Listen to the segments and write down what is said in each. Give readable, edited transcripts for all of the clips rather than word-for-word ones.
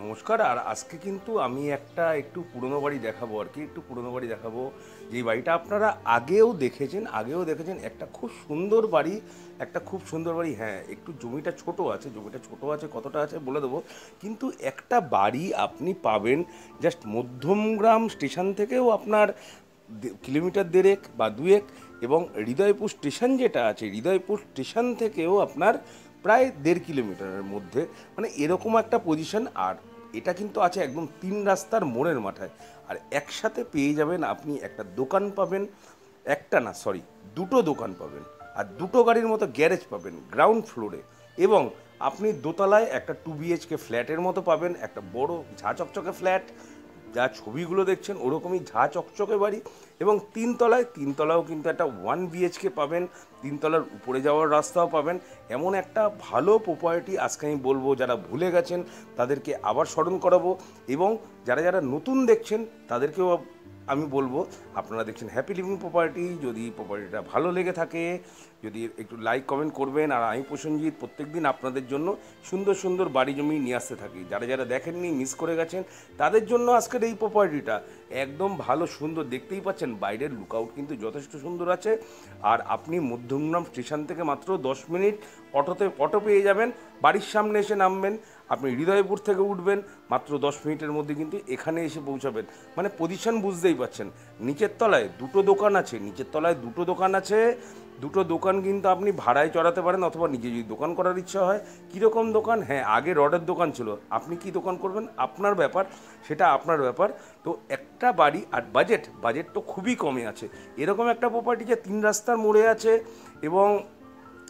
नमस्कार। और आज के क्यों एक पुरानो बाड़ी देखो और कि एक पुरानो बाड़ी देखो जे बाड़ी अपनारा आगे देखे एक खूब सुंदर बाड़ी हाँ एक जमीटा छोटो आछे कतटा आछे बोले देव किन्तु एक बाड़ी आपनी पाबेन जस्ट मध्यमग्राम स्टेशन थेके आपनार किलोमीटर देरेक बा दुएक एवं हृदयपुर स्टेशन जेटा आछे हृदयपुर स्टेशन थेकेओ आपनार प्राय देड़ किलोमीटर मध्य मैं एरकम एक पजिशन और यहाँ क्यों आज एकदम तीन रास्तार मोड़ेर माथाय और एकसाथे पे जाबेन आपनी एक दोकान पाबेन एक ना सरि दुटो दोकान पाबेन और दुटो गाड़ीर मतो ग्यारेज पाबेन ग्राउंड फ्लोरे एवं आपनी दोतलाय एक 2BHK फ्लैटर मतो पाबेन एक बड़ो झा चकचके फ्लैट जा छविगुलो देखें ओ रकम ही झा चकचके बाड़ी और तीन तलाओ किन्तु एक 1BHK पाबेन तीन तलार ऊपरे जाओयार रास्ताओ पाबेन एमन एक भालो प्रपार्टी आज के बोलबो जारा भूले गेछेन तादेरके आबार स्मरण कराबो एवं जारा जारा नतून देखें तादेरकेओ आमी बोलबो आपनारा देखें हैप्पी लिविंग प्रपार्टी। यदि प्रपार्टीटा भालो लेगे थाके यदि एकटु लाइक कमेंट करबेन और आमी प्रसंजित प्रत्येक दिन आपनादेर जोन्नो सुंदर सुंदर बाड़ी जमी निये आसते थाकि जारा जारा देखेननि मिस करे गेछेन तादेर जोन्नो आजकेर एई प्रपार्टीटा एकदम भालो सुंदर देखतेई पाच्छेन बाइरेर लुकआउट किन्तु यथेष्ट सुंदर आछे और आपनि मध्यमग्राम स्टेशन थेके मात्र 10 मिनट अटो पेये जाबेन बाड़ीर सामने एसे नामबेन अपनी हृदयपुर थे उठबें मात्र 10 मिनटर मध्य क्योंकि एखने इसे पहुँचबें मैं पजिशन बुझते ही पाचन नीचर तलाय दुटो दोकान आछे दुटो दोकान क्योंकि अपनी भाड़ाय चढ़ाते अथवा निजे जो दोकान करार इच्छा है कीरकम दोकान हाँ आगे रडर दोकान छिलो आपनी कि दोकान करबें आपनार ब्यापार सेटा आपनार ब्यापार। तो एक बाड़ी और बाजेट तो खूब ही कमे आछे एरकम एक प्रपार्टी जो 3 रास्तार मोड़े आछे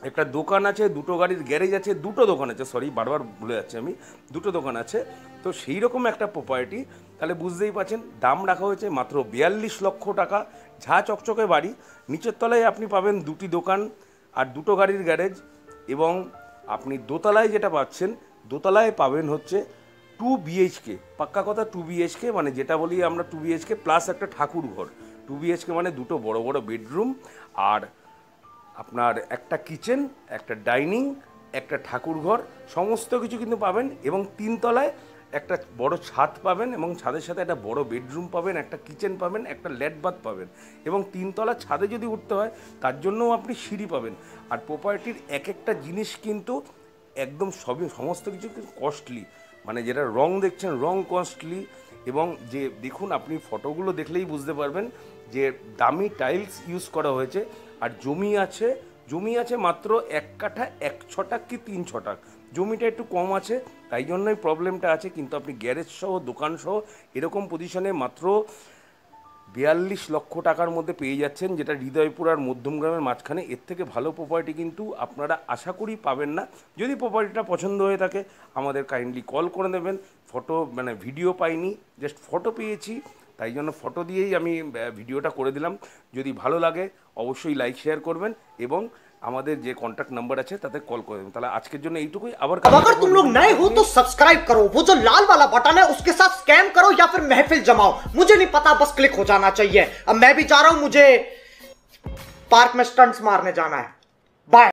एक दोकान आछे दुटो गाड़ीर ग्यारेज आछे दुटो दोकान आछे सरि बार बार भूले जाच्छी आमि दुटो दोकान आछे तो सेई रकम एक प्रपार्टी ताहले बुझतेई पाच्छेन दाम राखा होयेछे मात्र 42 लक्ष टाका झा चकचके बाड़ी नीचेर तलाय आपनि पाबेन 2टी दोकान और 2টো গাড়ির গ্যারেজ এবং আপনি দোতলায় যেটা পাচ্ছেন দোতলায় পাবেন হচ্ছে 2BHK পাক্কা কথা 2BHK মানে যেটা বলি আমরা 2BHK প্লাস একটা ঠাকুর ঘর 2BHK মানে দুটো বড় বড় বেডরুম আর আপনার একটা কিচেন একটা ডাইনিং একটা ঠাকুরঘর সমস্ত কিছু কিন্তু পাবেন এবং 3 তলায় একটা বড় ছাদ পাবেন এবং ছাদের সাথে একটা বড় বেডরুম পাবেন একটা কিচেন পাবেন একটা ল্যাট বাথ পাবেন এবং 3 তলা ছাদে যদি উঠতে হয় তার জন্যও আপনি সিঁড়ি পাবেন আর প্রপার্টির এক একটা জিনিস কিন্তু একদম সবই সমস্ত কিছু কস্টলি মানে যেটা রং দেখছেন রং কস্টলি এবং যে দেখুন আপনি ফটোগুলো দেখলেই বুঝতে পারবেন যে দামি টাইলস ইউজ করা হয়েছে আর জমি আছে মাত্র 1 কাঠা 1 ছটাক কি 3 ছটাক জমিটা একটু কম আছে তাই জন্যই প্রবলেমটা আছে কিন্তু আপনি গ্যারেজ সহ দোকান সহ এরকম পজিশনে মাত্র 42 লক্ষ টাকার মধ্যে পেয়ে যাচ্ছেন যেটা হৃদয়পুর আর মধ্যমগ্রামের মাঝখানে এর থেকে ভালো প্রপার্টি কিন্তু আপনারা আশা করি পাবেন না। যদি প্রপার্টিটা পছন্দ হয়ে থাকে আমাদের কাইন্ডলি কল করে নেবেন ফটো মানে ভিডিও পাইনি জাস্ট ফটো পেয়েছি তাই জন্য ফটো দিয়েই আমি ভিডিওটা করে দিলাম। যদি ভালো লাগে অবশ্যই লাইক শেয়ার করবেন এবং আমাদের যে কন্টাক্ট নাম্বার আছে তাতে কল করবেন। তাহলে আজকের জন্য এইটুকুই। আবার अगर तुम लोग नए हो तो सब्सक्राइब करो वो जो लाल वाला बटन है उसके साथ स्कैम करो या फिर महफिल जमाओ मुझे नहीं पता बस क्लिक हो जाना चाहिए। अब मैं भी जा रहा हूं मुझे पार्क में स्टंट्स मारने जाना है। बाय।